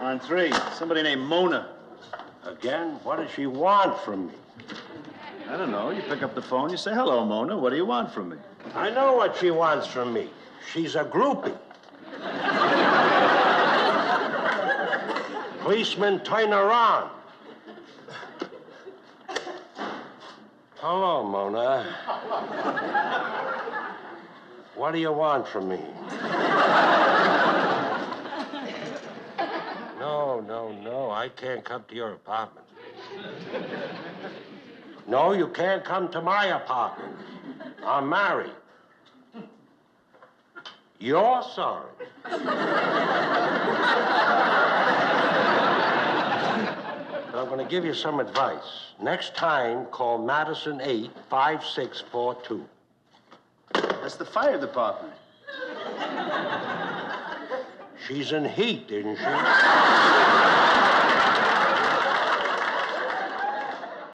On three, somebody named Mona. Again? What does she want from me? I don't know. You pick up the phone, you say, hello, Mona, what do you want from me? I know what she wants from me. She's a groupie. Policeman, turn around. Hello, Mona. What do you want from me? No, I can't come to your apartment. No, you can't come to my apartment. I'm married. You're sorry. But I'm going to give you some advice. Next time, call Madison 85642. That's the fire department. She's in heat, isn't she?